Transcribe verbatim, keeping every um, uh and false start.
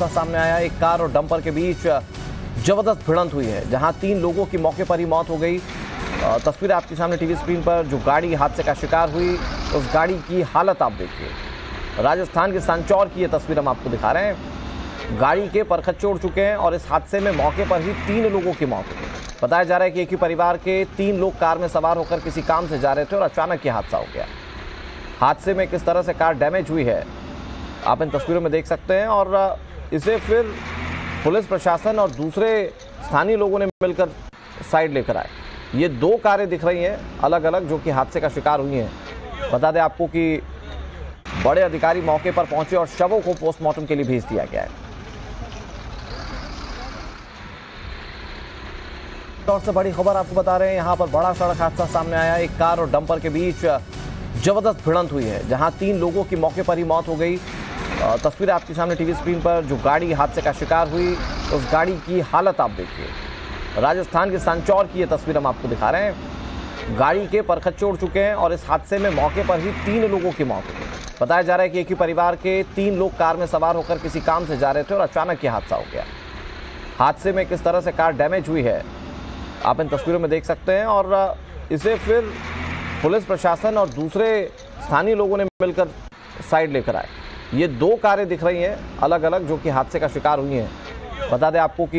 हादसा सामने आया। एक कार और डंपर के बीच जबरदस्त भिड़ंत हुई है, जहां तीन लोगों की मौके पर ही मौत हो गई। तस्वीर आपके सामने टीवी स्क्रीन पर, जो गाड़ी हादसे का शिकार हुई उस गाड़ी की हालत आप देखिए। राजस्थान के संचौर की ये तस्वीर हम आपको दिखा रहे हैं। गाड़ी के परखच्चे उड़ चुके हैं और इस हादसे में मौके पर ही तीन लोगों की मौत हो गई। बताया जा रहा है कि एक ही परिवार के तीन लोग कार में सवार होकर किसी काम से जा रहे थे और अचानक ये हादसा हो गया। हादसे में किस तरह से कार डैमेज हुई है आप इन तस्वीरों में देख सकते हैं, और इसे फिर पुलिस प्रशासन और दूसरे स्थानीय लोगों ने मिलकर साइड लेकर आए। ये दो कारें दिख रही हैं अलग अलग, जो कि हादसे का शिकार हुई हैं। बता दें आपको कि बड़े अधिकारी मौके पर पहुंचे और शवों को पोस्टमार्टम के लिए भेज दिया गया है। और से बड़ी खबर आपको बता रहे हैं, यहाँ पर बड़ा सड़क हादसा सामने आया। एक कार और डंपर के बीच जबरदस्त भिड़ंत हुई है, जहां तीन लोगों की मौके पर ही मौत हो गई। तस्वीर आपके सामने टीवी स्क्रीन पर, जो गाड़ी हादसे का शिकार हुई उस गाड़ी की हालत आप देखिए। राजस्थान के संचौर की ये तस्वीर हम आपको दिखा रहे हैं। गाड़ी के परखच्चे उड़ चुके हैं और इस हादसे में मौके पर ही तीन लोगों की मौत हो गई। बताया जा रहा है कि एक ही परिवार के तीन लोग कार में सवार होकर किसी काम से जा रहे थे और अचानक ये हादसा हो गया। हादसे में किस तरह से कार डैमेज हुई है आप इन तस्वीरों में देख सकते हैं, और इसे फिर पुलिस प्रशासन और दूसरे स्थानीय लोगों ने मिलकर साइड लेकर आए। ये दो कारें दिख रही हैं अलग अलग, जो कि हादसे का शिकार हुई हैं। बता दें आपको कि